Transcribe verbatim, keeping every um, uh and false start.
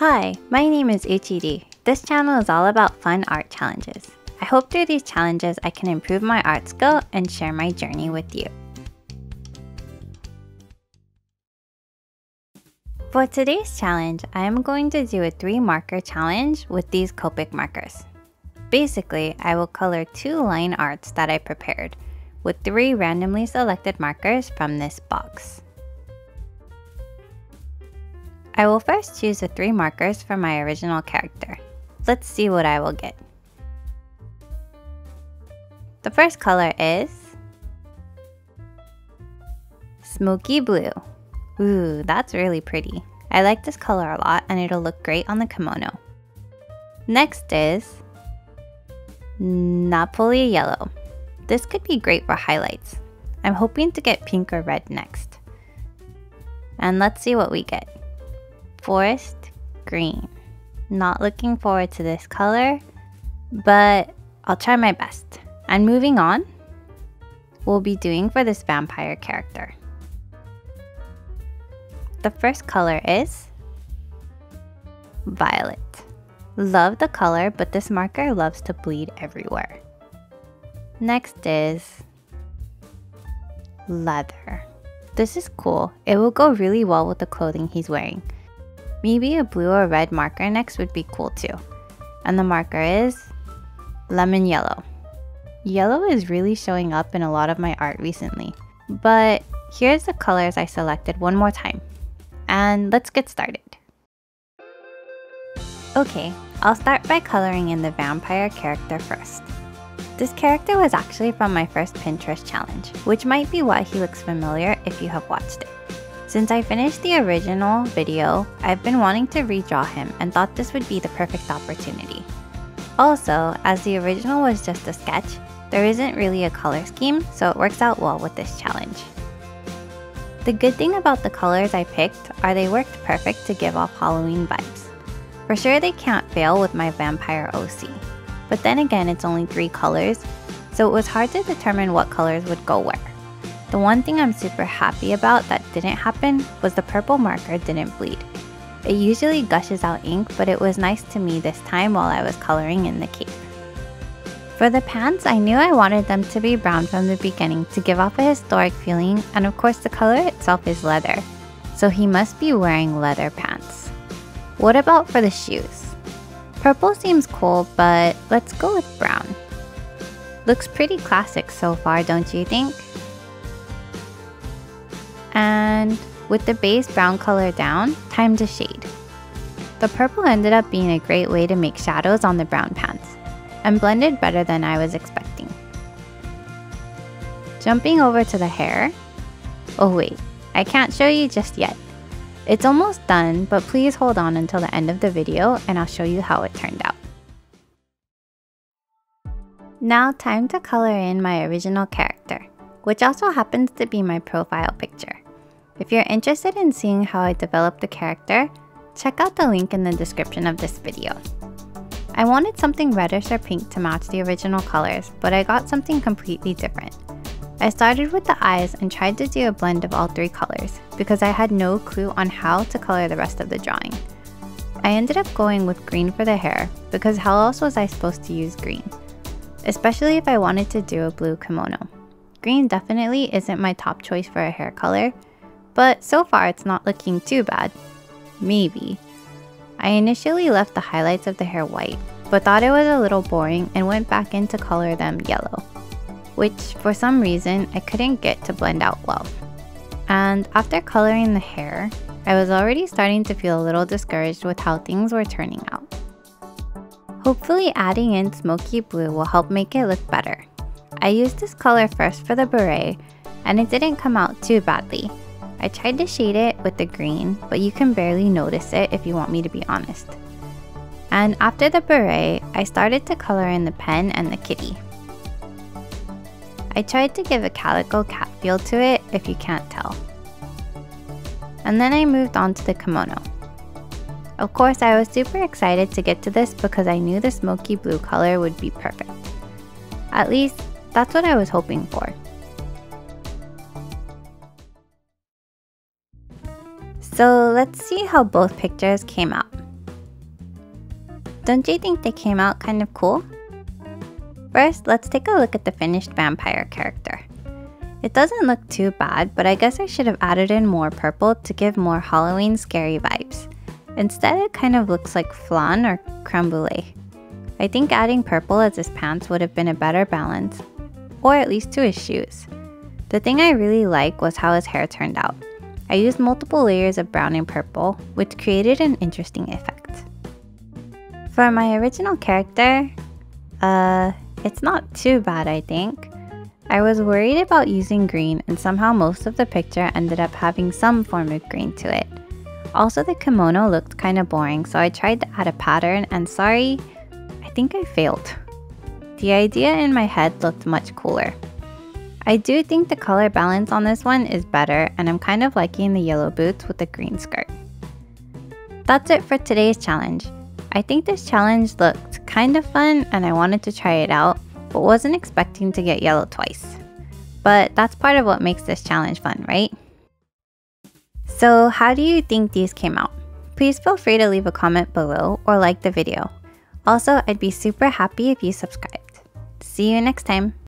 Hi, my name is UchiDee. This channel is all about fun art challenges. I hope through these challenges I can improve my art skill and share my journey with you. For today's challenge, I am going to do a three marker challenge with these Copic markers. Basically, I will color two line arts that I prepared with three randomly selected markers from this box. I will first choose the three markers for my original character. Let's see what I will get. The first color is Smoky blue. Ooh, that's really pretty. I like this color a lot and it'll look great on the kimono. Next is Napoli yellow. This could be great for highlights. I'm hoping to get pink or red next. And let's see what we get. Forest green. Not looking forward to this color, but I'll try my best. And moving on, we'll be doing for this vampire character. The first color is violet. Love the color, but this marker loves to bleed everywhere. Next is leather. This is cool. It will go really well with the clothing he's wearing. Maybe a blue or red marker next would be cool too. And the marker is lemon yellow. Yellow is really showing up in a lot of my art recently. But here's the colors I selected one more time. And let's get started. Okay, I'll start by coloring in the vampire character first. This character was actually from my first Pinterest challenge, which might be why he looks familiar if you have watched it. Since I finished the original video, I've been wanting to redraw him and thought this would be the perfect opportunity. Also, as the original was just a sketch, there isn't really a color scheme, so it works out well with this challenge. The good thing about the colors I picked are they worked perfect to give off Halloween vibes. For sure they can't fail with my vampire O C, but then again it's only three colors, so it was hard to determine what colors would go where. The one thing I'm super happy about that didn't happen was the purple marker didn't bleed. It usually gushes out ink, but it was nice to me this time while I was coloring in the cape. For the pants, I knew I wanted them to be brown from the beginning to give off a historic feeling, and of course the color itself is leather, so he must be wearing leather pants. What about for the shoes? Purple seems cool, but let's go with brown. Looks pretty classic so far, don't you think? And with the base brown color down, time to shade. The purple ended up being a great way to make shadows on the brown pants and blended better than I was expecting. Jumping over to the hair. Oh wait, I can't show you just yet. It's almost done, but please hold on until the end of the video and I'll show you how it turned out. Now time to color in my original character, which also happens to be my profile picture. If you're interested in seeing how I developed the character, check out the link in the description of this video. I wanted something reddish or pink to match the original colors, but I got something completely different. I started with the eyes and tried to do a blend of all three colors because I had no clue on how to color the rest of the drawing. I ended up going with green for the hair because how else was I supposed to use green? Especially if I wanted to do a blue kimono. Green definitely isn't my top choice for a hair color, but so far it's not looking too bad. Maybe. I initially left the highlights of the hair white, but thought it was a little boring and went back in to color them yellow, which for some reason I couldn't get to blend out well. And after coloring the hair, I was already starting to feel a little discouraged with how things were turning out. Hopefully adding in smoky blue will help make it look better. I used this color first for the beret, and it didn't come out too badly. I tried to shade it with the green, but you can barely notice it if you want me to be honest. And after the beret, I started to color in the pen and the kitty. I tried to give a calico cat feel to it if you can't tell. And then I moved on to the kimono. Of course, I was super excited to get to this because I knew the smoky blue color would be perfect. At least, that's what I was hoping for. So let's see how both pictures came out. Don't you think they came out kind of cool? First, let's take a look at the finished vampire character. It doesn't look too bad, but I guess I should have added in more purple to give more Halloween scary vibes. Instead, it kind of looks like flan or creme brulee. I think adding purple as his pants would have been a better balance, or at least to his shoes. The thing I really like was how his hair turned out. I used multiple layers of brown and purple, which created an interesting effect. For my original character, uh, it's not too bad, I think. I was worried about using green, and somehow most of the picture ended up having some form of green to it. Also, the kimono looked kinda boring, so I tried to add a pattern, and sorry, I think I failed. The idea in my head looked much cooler. I do think the color balance on this one is better, and I'm kind of liking the yellow boots with the green skirt. That's it for today's challenge. I think this challenge looked kind of fun, and I wanted to try it out, but wasn't expecting to get yellow twice. But that's part of what makes this challenge fun, right? So how do you think these came out? Please feel free to leave a comment below or like the video. Also, I'd be super happy if you subscribed. See you next time!